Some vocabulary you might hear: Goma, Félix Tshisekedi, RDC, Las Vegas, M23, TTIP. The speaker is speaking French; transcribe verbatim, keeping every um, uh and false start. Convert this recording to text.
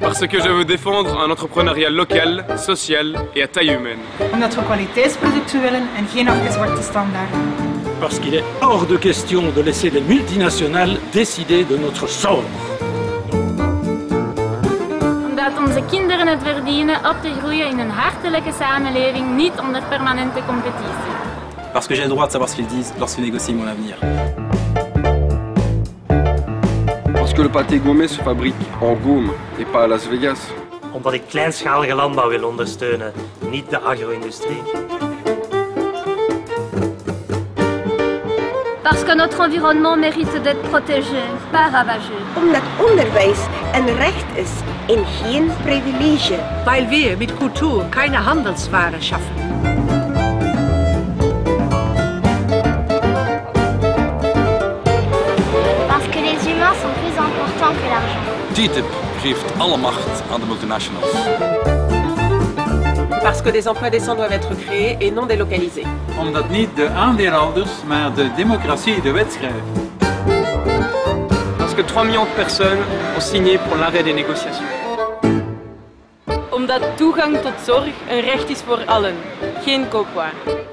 Parce que je veux défendre un entrepreneuriat local, social et à taille humaine. Omdat we kwaliteitsproducten willen en geen afgeswakte standaard. Parce qu'il est hors de question de laisser les multinationales décider de notre sort. Omdat onze kinderen het verdienen op te groeien in een hartelijke samenleving, niet onder permanente competitie. Parce que j'ai le droit de savoir ce qu'ils disent lorsqu'ils négocient mon avenir. Parce que le pâté Gourmet se fabrique en Goume et pas à Las Vegas. Omdat ik kleinschalige landbouw wil ondersteunen, niet de agro-industrie. Parce que notre environnement mérite d'être protégé, pas ravagé. Omdat onderwijs een recht is en geen privilege. Weil wir mit Kultur keine Handelsware schaffen. Sont plus importants que l'argent. T T I P geeft alle macht aan de multinationals. Parce que des emplois décents doivent être créés et non délocalisés. Omdat niet de aandeelhouders, maar de democratie de wet schrijft. Parce que trois millions de personnes ont signé pour l'arrêt des négociations. Omdat toegang tot zorg een recht is voor allen, geen koopwaar.